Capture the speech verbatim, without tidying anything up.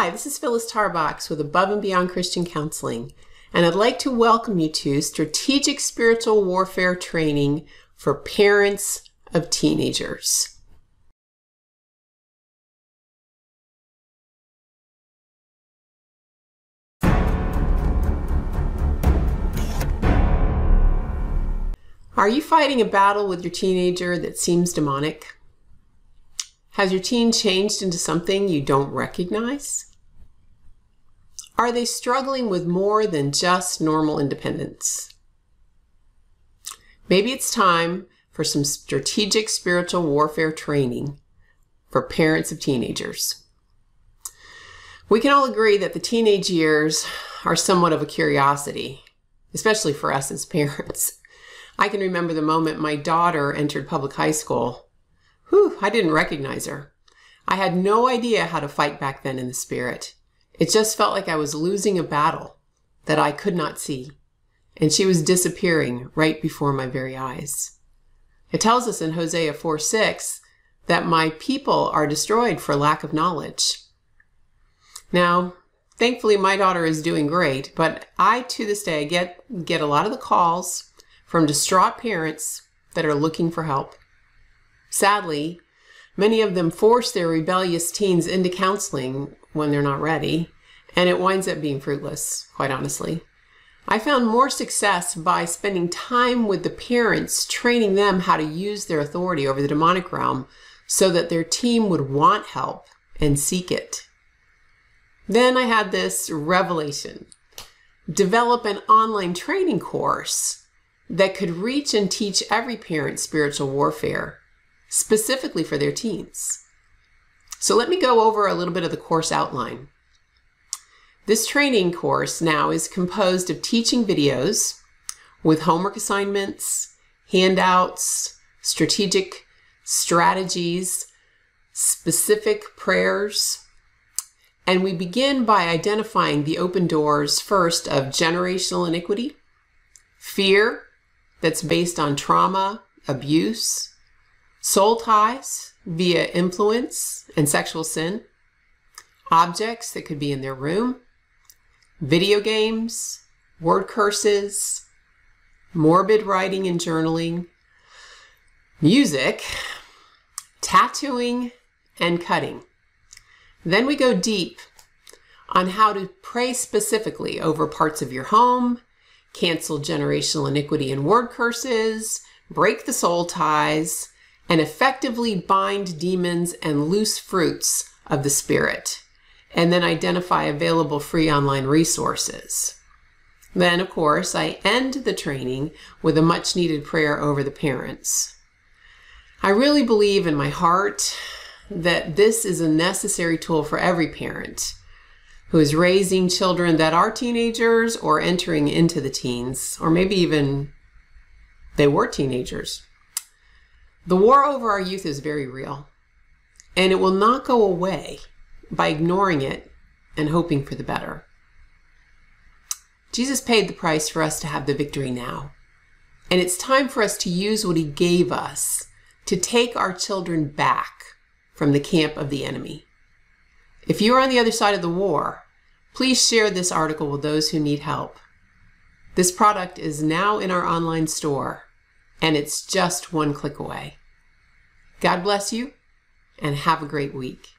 Hi, this is Phyllis Tarbox with Above and Beyond Christian Counseling, and I'd like to welcome you to Strategic Spiritual Warfare Training for Parents of Teenagers. Are you fighting a battle with your teenager that seems demonic? Has your teen changed into something you don't recognize? Are they struggling with more than just normal independence? Maybe it's time for some strategic spiritual warfare training for parents of teenagers. We can all agree that the teenage years are somewhat of a curiosity, especially for us as parents. I can remember the moment my daughter entered public high school. Whew, I didn't recognize her. I had no idea how to fight back then in the spirit. It just felt like I was losing a battle that I could not see, and she was disappearing right before my very eyes. It tells us in Hosea four six that my people are destroyed for lack of knowledge. Now, thankfully my daughter is doing great, but I to this day get, get a lot of the calls from distraught parents that are looking for help. Sadly, many of them force their rebellious teens into counseling when they're not ready, and it winds up being fruitless, quite honestly. I found more success by spending time with the parents, training them how to use their authority over the demonic realm so that their teen would want help and seek it. Then I had this revelation: develop an online training course that could reach and teach every parent spiritual warfare, specifically for their teens. So let me go over a little bit of the course outline. This training course now is composed of teaching videos with homework assignments, handouts, strategic strategies, specific prayers, and we begin by identifying the open doors first of generational iniquity, fear that's based on trauma, abuse, soul ties via influence and sexual sin, objects that could be in their room, video games, word curses, morbid writing and journaling, music, tattooing, and cutting. Then we go deep on how to pray specifically over parts of your home, cancel generational iniquity and word curses, break the soul ties, and effectively bind demons and loose fruits of the spirit, and then identify available free online resources. Then, of course, I end the training with a much-needed prayer over the parents. I really believe in my heart that this is a necessary tool for every parent who is raising children that are teenagers or entering into the teens, or maybe even they were teenagers. The war over our youth is very real, and it will not go away by ignoring it and hoping for the better. Jesus paid the price for us to have the victory now, and it's time for us to use what he gave us to take our children back from the camp of the enemy. If you are on the other side of the war, please share this article with those who need help. This product is now in our online store, and it's just one click away. God bless you, and have a great week.